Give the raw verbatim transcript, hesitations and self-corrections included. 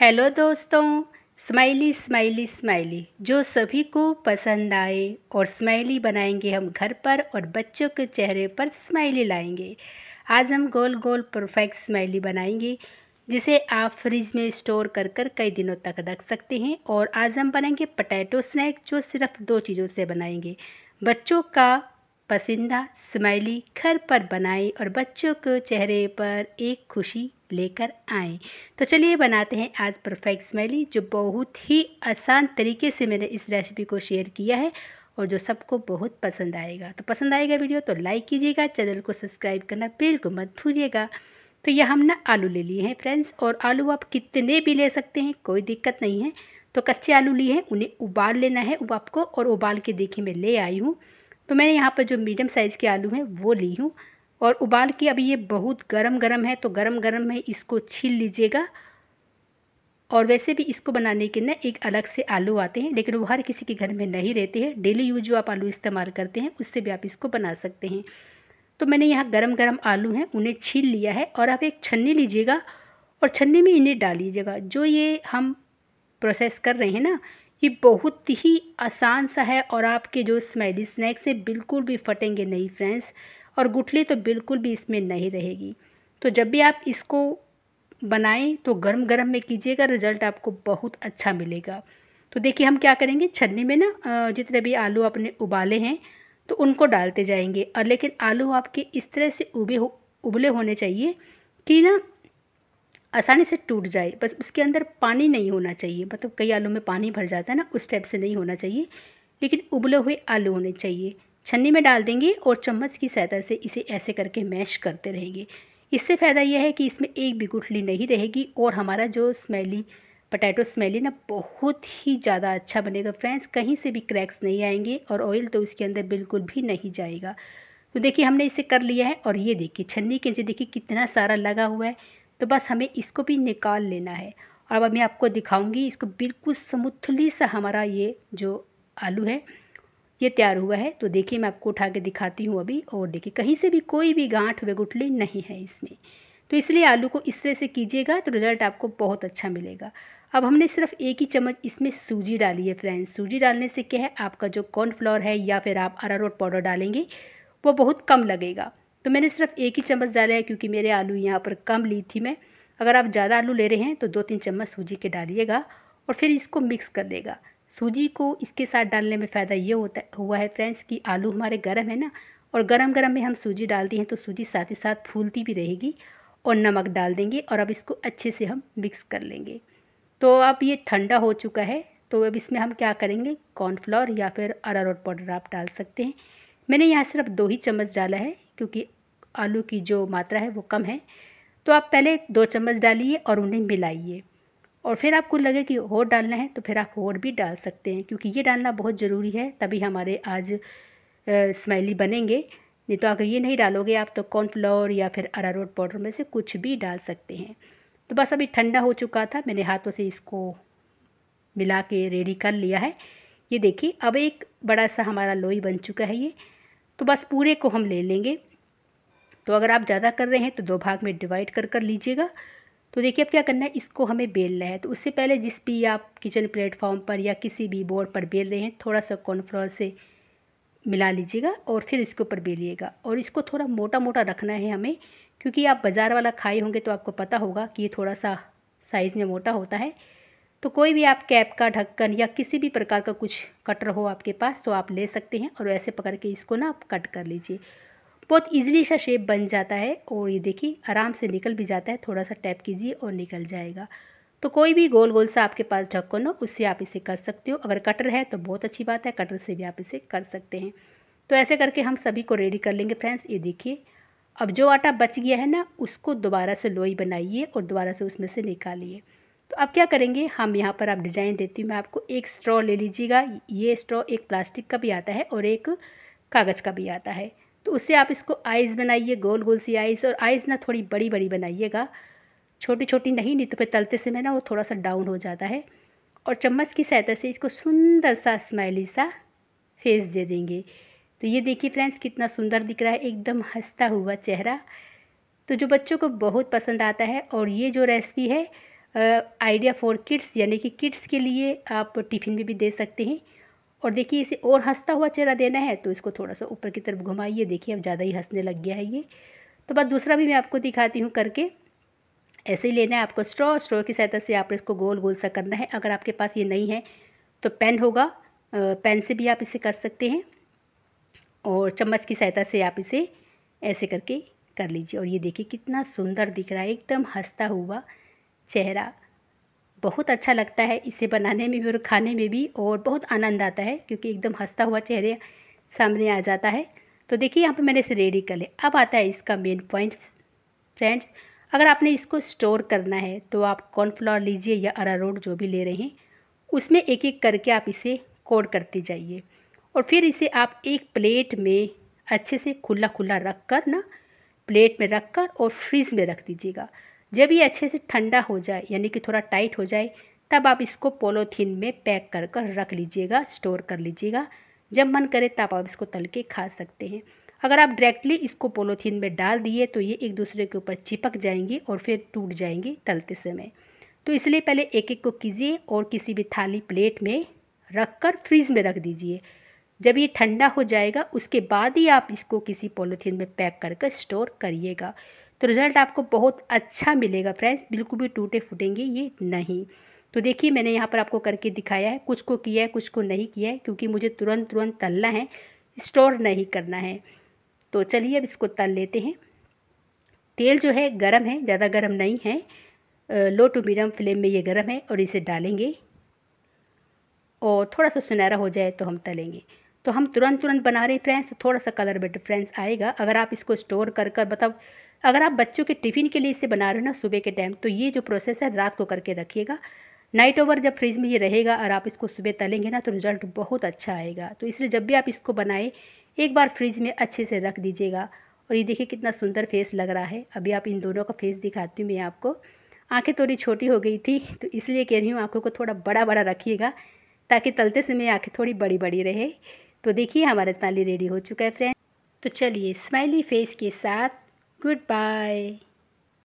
Hello दोस्तों, smiley smiley smiley जो सभी को पसंद आए और स्माइली बनाएंगे हम घर पर और बच्चों के चेहरे पर स्माइली लाएंगे। आज हम गोल गोल परफेक्ट स्माइली बनाएंगे जिसे आप फ्रिज में स्टोर कर कर कई दिनों तक रख सकते हैं। और आज हम बनाएंगे पोटैटो स्नैक जो सिर्फ दो चीज़ों से बनाएंगे। बच्चों का पसंदीदा स्माइली घर पर बनाएं और बच्चों के चेहरे पर एक खुशी लेकर आएं। तो चलिए बनाते हैं आज परफेक्ट स्माइली जो बहुत ही आसान तरीके से मैंने इस रेसिपी को शेयर किया है और जो सबको बहुत पसंद आएगा। तो पसंद आएगा वीडियो तो लाइक कीजिएगा, चैनल को सब्सक्राइब करना बिल्कुल मत भूलिएगा। तो यह हम ना आलू ले लिए हैं फ्रेंड्स, और आलू आप कितने भी ले सकते हैं, कोई दिक्कत नहीं है। तो कच्चे आलू लिए हैं, उन्हें उबाल लेना है आपको। और उबाल के देखिए मैं ले आई हूँ। तो मैंने यहाँ पर जो मीडियम साइज़ के आलू हैं वो ली हूँ और उबाल के अभी ये बहुत गरम गरम है, तो गरम गरम है इसको छील लीजिएगा। और वैसे भी इसको बनाने के ना एक अलग से आलू आते हैं, लेकिन वो हर किसी के घर में नहीं रहते हैं। डेली यूज जो आप आलू इस्तेमाल करते हैं उससे भी आप इसको बना सकते हैं। तो मैंने यहाँ गरम गरम आलू हैं, उन्हें छील लिया है। और आप एक छन्नी लीजिएगा और छन्नी में इन्हें डाल लीजिएगा। जो ये हम प्रोसेस कर रहे हैं ना, ये बहुत ही आसान सा है और आपके जो स्माइली स्नैक्स हैं बिल्कुल भी फटेंगे नहीं फ्रेंड्स, और गुठली तो बिल्कुल भी इसमें नहीं रहेगी। तो जब भी आप इसको बनाएं तो गरम गरम में कीजिएगा, रिजल्ट आपको बहुत अच्छा मिलेगा। तो देखिए हम क्या करेंगे, छन्नी में ना जितने भी आलू आपने उबाले हैं तो उनको डालते जाएंगे। और लेकिन आलू आपके इस तरह से उबे हो उबले होने चाहिए कि ना आसानी से टूट जाए, बस उसके अंदर पानी नहीं होना चाहिए। मतलब कई आलू में पानी भर जाता है ना, उस टाइप से नहीं होना चाहिए, लेकिन उबले हुए आलू होने चाहिए। छन्नी में डाल देंगे और चम्मच की सहायता से इसे ऐसे करके मैश करते रहेंगे। इससे फ़ायदा यह है कि इसमें एक भी गुठली नहीं रहेगी और हमारा जो स्मेली पोटैटो स्मेली ना बहुत ही ज़्यादा अच्छा बनेगा फ्रेंड्स। कहीं से भी क्रैक्स नहीं आएंगे और ऑयल तो इसके अंदर बिल्कुल भी नहीं जाएगा। तो देखिए हमने इसे कर लिया है और ये देखिए छन्नी के नीचे देखिए कितना सारा लगा हुआ है। तो बस हमें इसको भी निकाल लेना है। और अब मैं आपको दिखाऊंगी, इसको बिल्कुल स्मूथली सा हमारा ये जो आलू है ये तैयार हुआ है। तो देखिए मैं आपको उठा के दिखाती हूँ अभी। और देखिए कहीं से भी कोई भी गांठ व गुठली नहीं है इसमें, तो इसलिए आलू को इस तरह से कीजिएगा तो रिज़ल्ट आपको बहुत अच्छा मिलेगा। अब हमने सिर्फ एक ही चम्मच इसमें सूजी डाली है फ्रेंड्स। सूजी डालने से क्या है, आपका जो कॉर्नफ्लोर है या फिर आप अरारोट पाउडर डालेंगे वो बहुत कम लगेगा। तो मैंने सिर्फ एक ही चम्मच डाला है क्योंकि मेरे आलू यहाँ पर कम ली थी मैं। अगर आप ज़्यादा आलू ले रहे हैं तो दो तीन चम्मच सूजी के डालिएगा और फिर इसको मिक्स कर देगा। सूजी को इसके साथ डालने में फ़ायदा ये होता हुआ है फ्रेंड्स कि आलू हमारे गर्म है ना, और गर्म गर्म में हम सूजी डालते हैं तो सूजी साथ ही साथ फूलती भी रहेगी। और नमक डाल देंगे और अब इसको अच्छे से हम मिक्स कर लेंगे। तो अब ये ठंडा हो चुका है, तो अब इसमें हम क्या करेंगे, कॉर्नफ्लोर या फिर अरारोट पाउडर आप डाल सकते हैं। मैंने यहाँ सिर्फ दो ही चम्मच डाला है क्योंकि आलू की जो मात्रा है वो कम है। तो आप पहले दो चम्मच डालिए और उन्हें मिलाइए, और फिर आपको लगे कि और डालना है तो फिर आप और भी डाल सकते हैं, क्योंकि ये डालना बहुत ज़रूरी है, तभी हमारे आज स्माइली बनेंगे। नहीं तो अगर ये नहीं डालोगे आप तो कॉर्नफ्लोर या फिर अरारोट पाउडर में से कुछ भी डाल सकते हैं। तो बस अभी ठंडा हो चुका था, मैंने हाथों से इसको मिला के रेडी कर लिया है। ये देखिए अब एक बड़ा सा हमारा लोई बन चुका है ये। तो बस पूरे को हम ले लेंगे। तो अगर आप ज़्यादा कर रहे हैं तो दो भाग में डिवाइड कर कर लीजिएगा। तो देखिए अब क्या करना है, इसको हमें बेलना है। तो उससे पहले जिस भी आप किचन प्लेटफॉर्म पर या किसी भी बोर्ड पर बेल रहे हैं, थोड़ा सा कॉर्नफ्लोर से मिला लीजिएगा और फिर इसके ऊपर बेलिएगा। और इसको थोड़ा मोटा मोटा रखना है हमें, क्योंकि आप बाज़ार वाला खाए होंगे तो आपको पता होगा कि ये थोड़ा सा साइज़ में मोटा होता है। तो कोई भी आप कैप का ढक्कन या किसी भी प्रकार का कुछ कटर हो आपके पास तो आप ले सकते हैं, और ऐसे पकड़ के इसको ना आप कट कर लीजिए। बहुत इजीली सा शेप बन जाता है और ये देखिए आराम से निकल भी जाता है। थोड़ा सा टैप कीजिए और निकल जाएगा। तो कोई भी गोल गोल सा आपके पास ढक्कन हो उससे आप इसे कर सकते हो। अगर कटर है तो बहुत अच्छी बात है, कटर से भी आप इसे कर सकते हैं। तो ऐसे करके हम सभी को रेडी कर लेंगे फ्रेंड्स। ये देखिए अब जो आटा बच गया है ना, उसको दोबारा से लोई बनाइए और दोबारा से उसमें से निकालिए। तो अब क्या करेंगे हम यहाँ पर, आप डिज़ाइन देती हूँ मैं आपको। एक स्ट्रॉ ले लीजिएगा, ये स्ट्रॉ एक प्लास्टिक का भी आता है और एक कागज़ का भी आता है। तो उससे आप इसको आइज़ बनाइए, गोल गोल सी आइज़। और आइज़ ना थोड़ी बड़ी बड़ी बनाइएगा, छोटी छोटी नहीं, नहीं तो फिर तलते से में ना वो थोड़ा सा डाउन हो जाता है। और चम्मच की सहायता से इसको सुंदर सा स्माइली सा फेस दे देंगे। तो ये देखिए फ्रेंड्स कितना सुंदर दिख रहा है, एकदम हंसता हुआ चेहरा। तो जो बच्चों को बहुत पसंद आता है। और ये जो रेसिपी है आइडिया फॉर किड्स यानी कि किड्स के लिए आप टिफ़िन में भी दे सकते हैं। और देखिए इसे और हंसता हुआ चेहरा देना है तो इसको थोड़ा सा ऊपर की तरफ घुमाइए। देखिए अब ज़्यादा ही हंसने लग गया है ये। तो बस दूसरा भी मैं आपको दिखाती हूँ करके। ऐसे ही लेना है आपको स्ट्रॉ, स्ट्रॉ की सहायता से आपने इसको गोल गोल सा करना है। अगर आपके पास ये नहीं है तो पेन होगा, पेन से भी आप इसे कर सकते हैं और चम्मच की सहायता से आप इसे ऐसे करके कर लीजिए। और ये देखिए कितना सुंदर दिख रहा है, एकदम हंसता हुआ चेहरा। बहुत अच्छा लगता है इसे बनाने में भी और खाने में भी, और बहुत आनंद आता है क्योंकि एकदम हंसता हुआ चेहरे सामने आ जाता है। तो देखिए यहाँ पे मैंने इसे रेडी कर लिया। अब आता है इसका मेन पॉइंट फ्रेंड्स, अगर आपने इसको स्टोर करना है तो आप कॉर्नफ्लोर लीजिए या अरारोट जो भी ले रहे हैं, उसमें एक एक करके आप इसे कोट करते जाइए। और फिर इसे आप एक प्लेट में अच्छे से खुला खुला रख कर ना, प्लेट में रख कर और फ्रीज़ में रख दीजिएगा। जब ये अच्छे से ठंडा हो जाए यानी कि थोड़ा टाइट हो जाए तब आप इसको पॉलीथीन में पैक कर कर रख लीजिएगा, स्टोर कर लीजिएगा। जब मन करे तब आप इसको तल के खा सकते हैं। अगर आप डायरेक्टली इसको पॉलीथीन में डाल दिए तो ये एक दूसरे के ऊपर चिपक जाएंगे और फिर टूट जाएंगे तलते समय। तो इसलिए पहले एक एक को कीजिए और किसी भी थाली प्लेट में रख कर फ्रीज़ में रख दीजिए। जब ये ठंडा हो जाएगा उसके बाद ही आप इसको किसी पॉलीथीन में पैक कर कर स्टोर करिएगा। तो रिज़ल्ट आपको बहुत अच्छा मिलेगा फ्रेंड्स, बिल्कुल भी टूटे फूटेंगे ये नहीं। तो देखिए मैंने यहाँ पर आपको करके दिखाया है, कुछ को किया है कुछ को नहीं किया है क्योंकि मुझे तुरंत तुरंत तलना है, स्टोर नहीं करना है। तो चलिए अब इसको तल लेते हैं। तेल जो है गरम है, ज़्यादा गरम नहीं है, लो टू मीडियम फ्लेम में ये गरम है और इसे डालेंगे और थोड़ा सा सुनहरा हो जाए तो हम तलेंगे। तो हम तुरंत तुरंत बना रहे हैं फ्रेंड्स, तो थोड़ा सा कलर भी डिफ्रेंस आएगा। अगर आप इसको स्टोर कर कर मतलब अगर आप बच्चों के टिफ़िन के लिए इसे बना रहे हो ना सुबह के टाइम, तो ये जो प्रोसेस है रात को करके रखिएगा। नाइट ओवर जब फ्रिज में ये रहेगा और आप इसको सुबह तलेंगे ना तो रिज़ल्ट बहुत अच्छा आएगा। तो इसलिए जब भी आप इसको बनाएं एक बार फ्रिज में अच्छे से रख दीजिएगा। और ये देखिए कितना सुंदर फेस लग रहा है। अभी आप इन दोनों का फेस दिखाती हूँ मैं आपको। आँखें थोड़ी छोटी हो गई थी तो इसलिए कह रही हूँ आँखों को थोड़ा बड़ा बड़ा रखिएगा ताकि तलते समय आँखें थोड़ी बड़ी बड़ी रहे। तो देखिए हमारा स्माइली रेडी हो चुका है फ्रेंड। तो चलिए स्माइली फेस के साथ गुड बाय।